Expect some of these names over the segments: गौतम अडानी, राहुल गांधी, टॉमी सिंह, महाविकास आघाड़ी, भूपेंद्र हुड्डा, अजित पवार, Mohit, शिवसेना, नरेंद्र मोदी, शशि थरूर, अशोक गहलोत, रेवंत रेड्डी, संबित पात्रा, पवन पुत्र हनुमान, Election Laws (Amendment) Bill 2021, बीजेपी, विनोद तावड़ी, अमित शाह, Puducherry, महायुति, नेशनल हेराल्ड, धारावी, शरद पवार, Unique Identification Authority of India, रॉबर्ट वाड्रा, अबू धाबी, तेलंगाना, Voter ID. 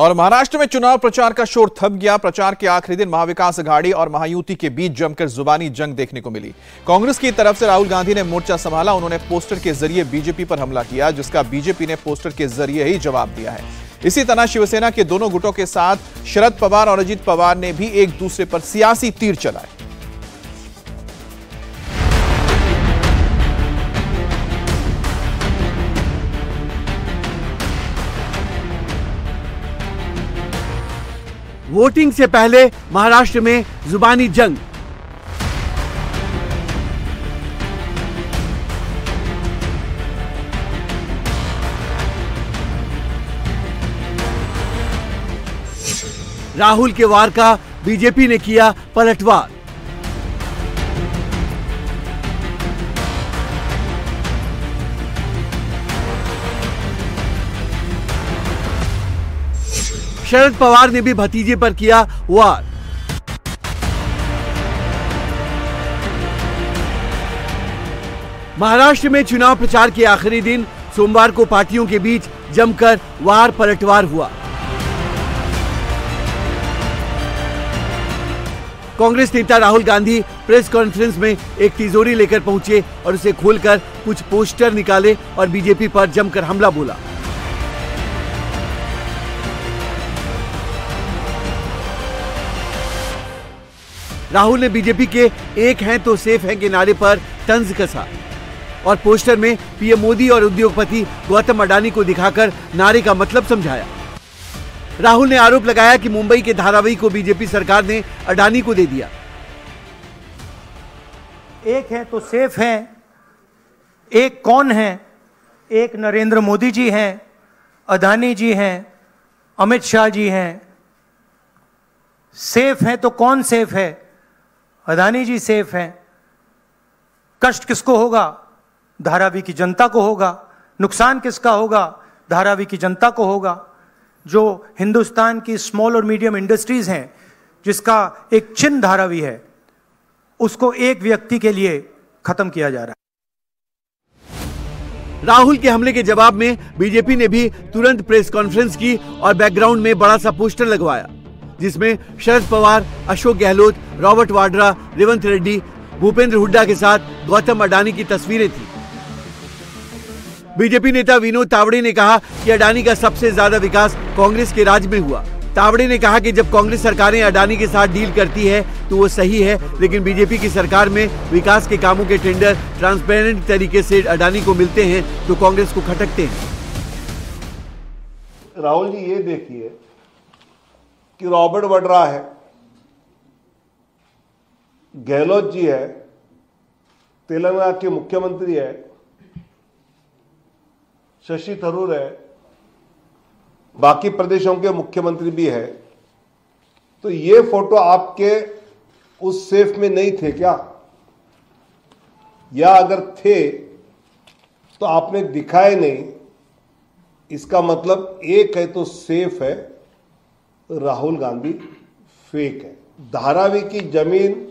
और महाराष्ट्र में चुनाव प्रचार का शोर थम गया। प्रचार के आखिरी दिन महाविकास आघाड़ी और महायुति के बीच जमकर जुबानी जंग देखने को मिली। कांग्रेस की तरफ से राहुल गांधी ने मोर्चा संभाला। उन्होंने पोस्टर के जरिए बीजेपी पर हमला किया, जिसका बीजेपी ने पोस्टर के जरिए ही जवाब दिया है। इसी तरह शिवसेना के दोनों गुटों के साथ शरद पवार और अजित पवार ने भी एक दूसरे पर सियासी तीर चलाए। वोटिंग से पहले महाराष्ट्र में जुबानी जंग। राहुल के वार का बीजेपी ने किया पलटवार। शरद पवार ने भी भतीजे पर किया वार। महाराष्ट्र में चुनाव प्रचार के आखिरी दिन सोमवार को पार्टियों के बीच जमकर वार पलटवार हुआ। कांग्रेस नेता राहुल गांधी प्रेस कॉन्फ्रेंस में एक तिजोरी लेकर पहुंचे और उसे खोलकर कुछ पोस्टर निकाले और बीजेपी पर जमकर हमला बोला। राहुल ने बीजेपी के एक हैं तो सेफ हैं के नारे पर तंज कसा और पोस्टर में पीएम मोदी और उद्योगपति गौतम अडानी को दिखाकर नारे का मतलब समझाया। राहुल ने आरोप लगाया कि मुंबई के धारावी को बीजेपी सरकार ने अडानी को दे दिया। एक हैं तो सेफ हैं, एक कौन है? एक नरेंद्र मोदी जी हैं, अडानी जी हैं, अमित शाह जी हैं। सेफ हैं तो कौन सेफ है? अडानी जी सेफ हैं। कष्ट किसको होगा? धारावी की जनता को होगा। नुकसान किसका होगा? धारावी की जनता को होगा। जो हिंदुस्तान की स्मॉल और मीडियम इंडस्ट्रीज हैं, जिसका एक चिन्ह धारावी है, उसको एक व्यक्ति के लिए खत्म किया जा रहा है। राहुल के हमले के जवाब में बीजेपी ने भी तुरंत प्रेस कॉन्फ्रेंस की और बैकग्राउंड में बड़ा सा पोस्टर लगवाया, जिसमें शरद पवार, अशोक गहलोत, रॉबर्ट वाड्रा, रेवंत रेड्डी, भूपेंद्र हुड्डा के साथ गौतम अडानी की तस्वीरें थी। बीजेपी नेता विनोद तावड़ी ने कहा कि अडानी का सबसे ज्यादा विकास कांग्रेस के राज में हुआ। तावड़ी ने कहा कि जब कांग्रेस सरकारें अडानी के साथ डील करती है तो वो सही है, लेकिन बीजेपी की सरकार में विकास के कामों के टेंडर ट्रांसपेरेंट तरीके से अडानी को मिलते हैं तो कांग्रेस को खटकते हैं। राहुल जी ये देखिए कि रॉबर्ट वाड्रा है, गहलोत जी है, तेलंगाना के मुख्यमंत्री है, शशि थरूर है, बाकी प्रदेशों के मुख्यमंत्री भी है। तो ये फोटो आपके उस सेफ में नहीं थे क्या? या अगर थे तो आपने दिखाए नहीं। इसका मतलब एक है तो सेफ है, राहुल गांधी फेक है। धारावी की जमीन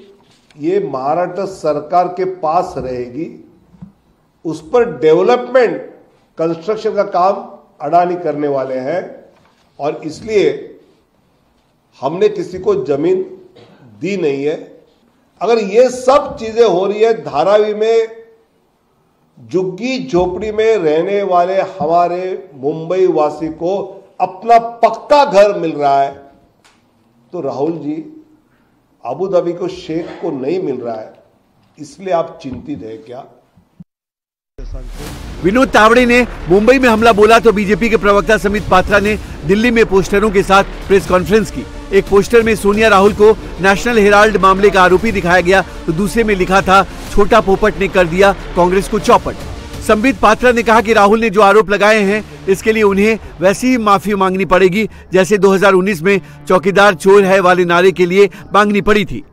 ये महाराष्ट्र सरकार के पास रहेगी, उस पर डेवलपमेंट कंस्ट्रक्शन का काम अडानी करने वाले हैं और इसलिए हमने किसी को जमीन दी नहीं है। अगर ये सब चीजें हो रही है धारावी में, झुग्गी झोपड़ी में रहने वाले हमारे मुंबई वासी को अपना पक्का घर मिल रहा है, तो राहुल जी अबू धाबी को शेख को नहीं मिल रहा है, इसलिए आप चिंतित है क्या? विनोद तावड़े ने मुंबई में हमला बोला तो बीजेपी के प्रवक्ता संबित पात्रा ने दिल्ली में पोस्टरों के साथ प्रेस कॉन्फ्रेंस की। एक पोस्टर में सोनिया राहुल को नेशनल हेराल्ड मामले का आरोपी दिखाया गया तो दूसरे में लिखा था, छोटा पोपट ने कर दिया कांग्रेस को चौपट। संबित पात्रा ने कहा कि राहुल ने जो आरोप लगाए हैं इसके लिए उन्हें वैसी ही माफी मांगनी पड़ेगी जैसे 2019 में चौकीदार चोर है वाले नारे के लिए मांगनी पड़ी थी।